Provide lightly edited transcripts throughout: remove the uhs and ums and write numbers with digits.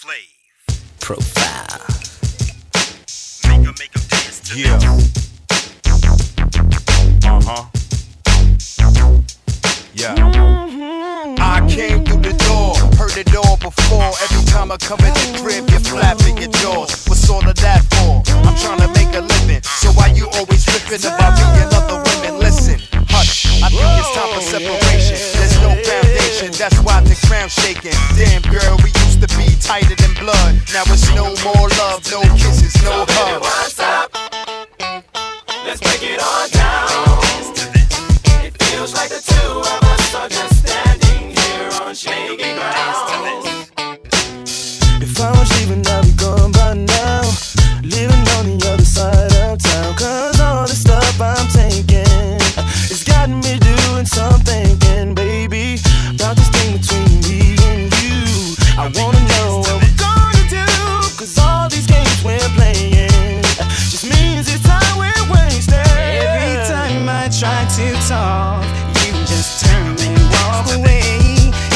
Flav Profile. Make 'em dance to yeah. Yeah. I came through the door, heard it all before. Every time I come in the crib, you're flapping your jaws. What's all of that for? I'm trying to make a living, so why you always ripping about me and other women? Listen, hush, I think it's time for separation. There's no foundation, that's why the ground's shaking. Damn girl, we used to be tighter than blood. Now it's no more love, no kisses, no hugs. What's up? Let's break it all down. It feels like the two of us are just standing here on shaky ground. If I was leaving, I'd be gone by now, living on the other side of town. Cause all the stuff I'm taking, it's got me doing some thinking, baby, about this thing between me and you. I wanna know what we're gonna do, cause all these games we're playing just means it's time we're wasting. Every time I try to talk, you just turn and walk away.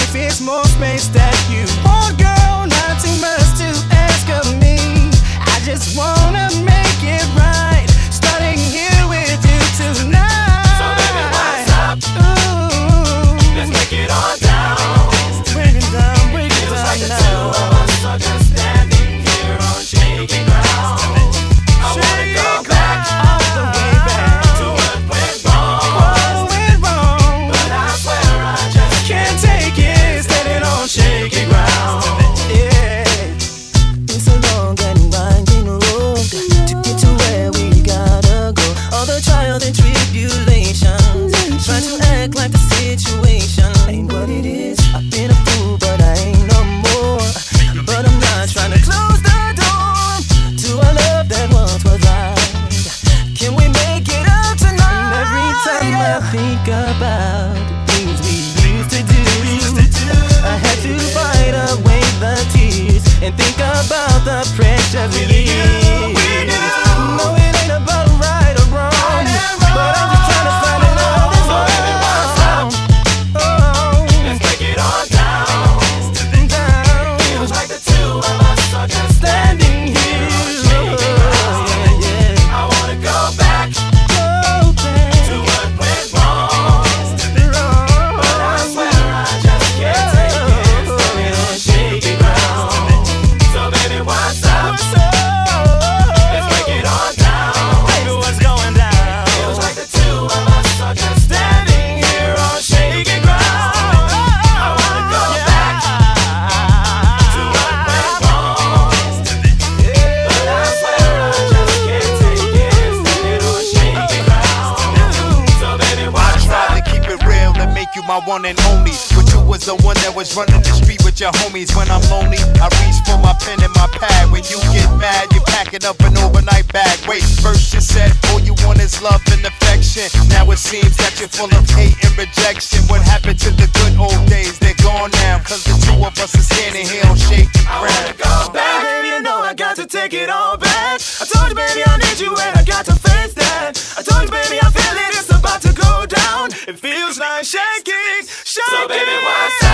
If it's more space that you want, girl, nothing much to ask of me. I just wanna make it right, starting here with you tonight. So baby, what's up? Ooh. Let's break it all down. Break it down, break it down. Feels like the two of us are just standing here on shaky ground. I wanna go back, all the way back, to what went wrong. But I swear I just can't take it, standing on shaky ground. Yeah, it's a long and winding road to get to where we gotta go. All the trials and tribulations, trying to act like the situation ain't what it is. I've been a fool, but I ain't no more. But I'm not trying to close the door to a love that once was ours. Can we make it up tonight? And every time I think about the things we used to do, I had to fight away the tears and think about the pressure we used. No, it ain't about right or wrong, but I'm just trying to find it all. So baby, what's up? Oh, Let's break it all down. It feels like the two of us are just standing here on shaky ground. I wanna go back go back. to what went wrong. But I swear I just can't take it, standing on shaky ground. So baby, what's up? Let's break it all down. Baby, what's going down? Feels like the two of us are just standing here on shaky ground. I wanna go back to what went wrong. But I swear I just can't take it, standing on shaky ground. So baby, I what's up? tried to keep it real and make you my one and only, but you was the one that was running the street with your homies. When I'm lonely, I reach for my pen and my pad. When you get mad, you pack it up an overnight bag. Wait, first you said all you want is love and affection. Now it seems that you're full of hate and rejection. What happened to the good old days? They're gone now, cause the two of us are standing here on shaky I wanna ground. go back. Baby, I know I got to take it all back. I told you, baby, I need you and I got to face that. I told you, baby, I feel it, it's about to go down. It feels like shaking, shaking. So baby, what's up?